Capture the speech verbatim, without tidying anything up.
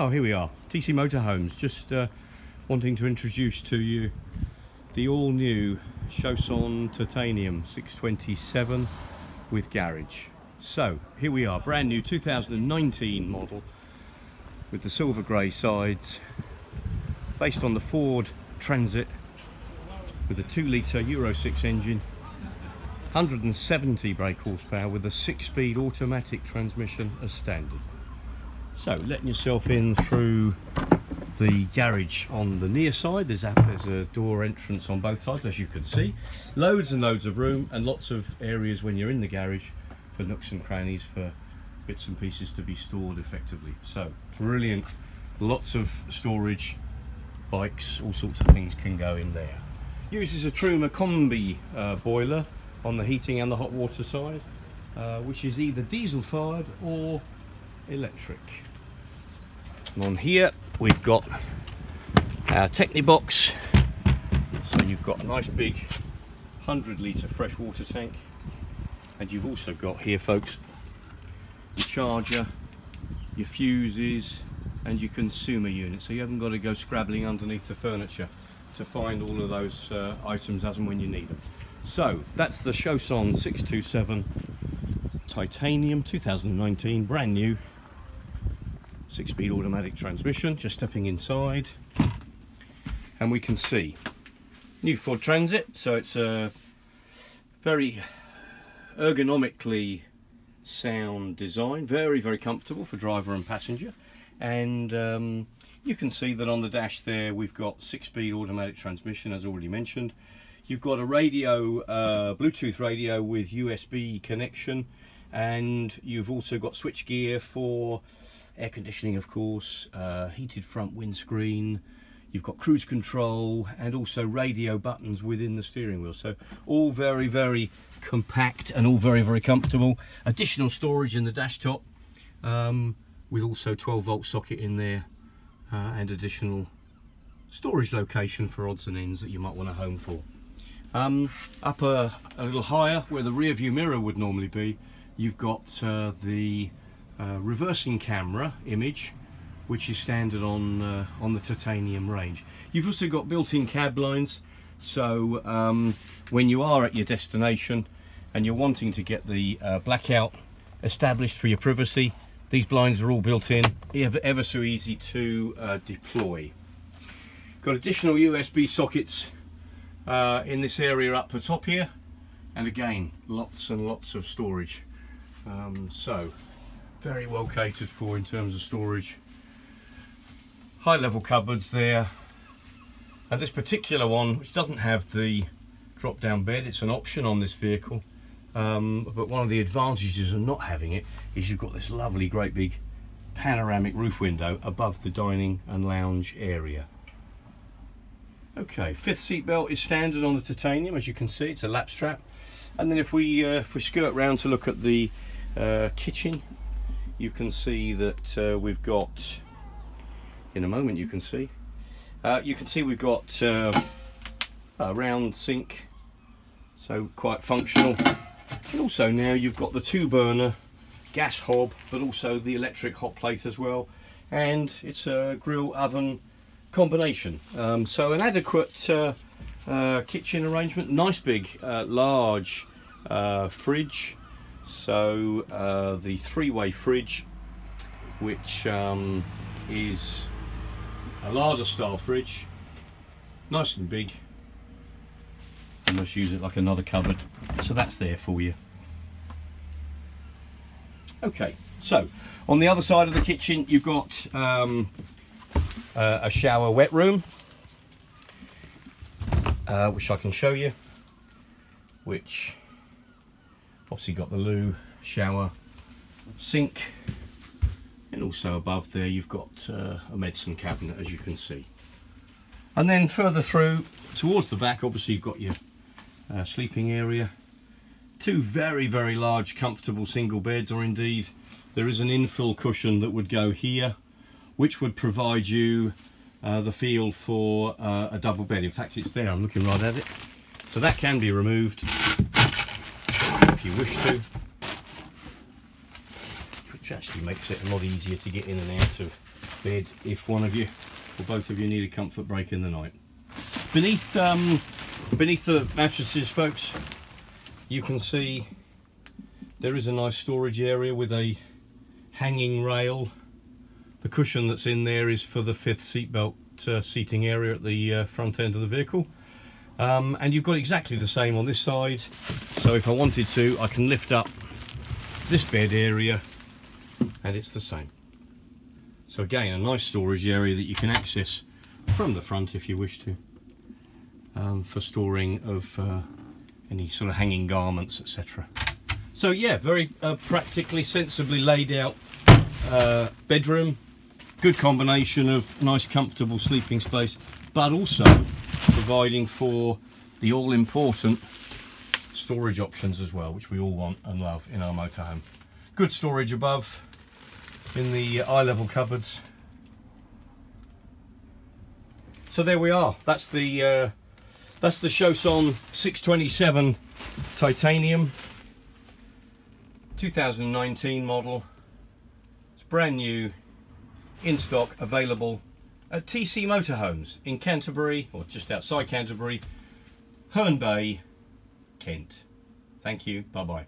Oh, here we are, T C Motorhomes, just uh, wanting to introduce to you the all-new Chausson Titanium six twenty-seven with garage. So here we are, brand new two thousand nineteen model with the silver grey sides, based on the Ford Transit with a two litre Euro six engine, one hundred seventy brake horsepower with a six speed automatic transmission as standard. So, letting yourself in through the garage on the near side. There's a, there's a door entrance on both sides, as you can see. Loads and loads of room and lots of areas when you're in the garage for nooks and crannies, for bits and pieces to be stored effectively. So, brilliant. Lots of storage, bikes, all sorts of things can go in there. Uses a Truma Combi uh, boiler on the heating and the hot water side, uh, which is either diesel fired or electric. And on here we've got our Techni box, so you've got a nice big one hundred litre fresh water tank, and you've also got here, folks, your charger, your fuses and your consumer unit, so you haven't got to go scrabbling underneath the furniture to find all of those uh, items as and when you need them. So that's the Chausson six twenty-seven Titanium two thousand nineteen, brand new, six speed automatic transmission. Just stepping inside and we can see new Ford Transit, so it's a very ergonomically sound design, very very comfortable for driver and passenger. And um, you can see that on the dash there we've got six speed automatic transmission, as already mentioned. You've got a radio, uh, Bluetooth radio with U S B connection, and you've also got switch gear for air conditioning, of course, uh, heated front windscreen. You've got cruise control and also radio buttons within the steering wheel. So all very, very compact and all very, very comfortable. Additional storage in the dash top um, with also twelve volt socket in there, uh, and additional storage location for odds and ends that you might want to home for. Um, up a, a little higher where the rear view mirror would normally be, you've got uh, the uh, reversing camera image, which is standard on uh, on the Titanium range. You've also got built-in cab lines, so um, when you are at your destination and you're wanting to get the uh, blackout established for your privacy, these blinds are all built in, ever, ever so easy to uh, deploy. Got additional U S B sockets Uh, in this area up the top here, and again lots and lots of storage, um, so very well catered for in terms of storage. High level cupboards there, and this particular one, which doesn't have the drop down bed, it's an option on this vehicle, um, but one of the advantages of not having it is you've got this lovely great big panoramic roof window above the dining and lounge area. Okay, fifth seat belt is standard on the Titanium, as you can see, it's a lap strap. And then if we uh, if we skirt round to look at the uh, kitchen, you can see that uh, we've got, in a moment you can see, uh, you can see we've got uh, a round sink, so quite functional. And also now you've got the two burner gas hob, but also the electric hot plate as well. And it's a grill oven combination, um, so an adequate uh, uh, kitchen arrangement. Nice big uh, large uh, fridge, so uh, the three-way fridge, which um, is a larder style fridge, nice and big. I must use it like another cupboard, so that's there for you. Okay, so on the other side of the kitchen you've got um, Uh, a shower wet room, uh, which I can show you, which obviously got the loo, shower, sink, and also above there you've got uh, a medicine cabinet, as you can see. And then further through towards the back, obviously you've got your uh, sleeping area, two very very large comfortable single beds, or indeed there is an infill cushion that would go here, which would provide you uh, the feel for uh, a double bed. In fact, it's there, I'm looking right at it. So that can be removed if you wish to, which which actually makes it a lot easier to get in and out of bed if one of you or both of you need a comfort break in the night. Beneath um, beneath the mattresses, folks, you can see there is a nice storage area with a hanging rail. The cushion that's in there is for the fifth seatbelt uh, seating area at the uh, front end of the vehicle. Um, and you've got exactly the same on this side. So if I wanted to, I can lift up this bed area and it's the same. So again, a nice storage area that you can access from the front if you wish to, um, for storing of uh, any sort of hanging garments, et cetera. So yeah, very uh, practically, sensibly laid out uh, bedroom. Good combination of nice, comfortable sleeping space, but also providing for the all-important storage options as well, which we all want and love in our motorhome. Good storage above in the eye-level cupboards. So there we are. That's the uh, that's the Chausson six twenty-seven Titanium, two thousand nineteen model. It's brand new, in stock, available at T C Motorhomes in Canterbury, or just outside Canterbury, Herne Bay, Kent. Thank you. Bye bye.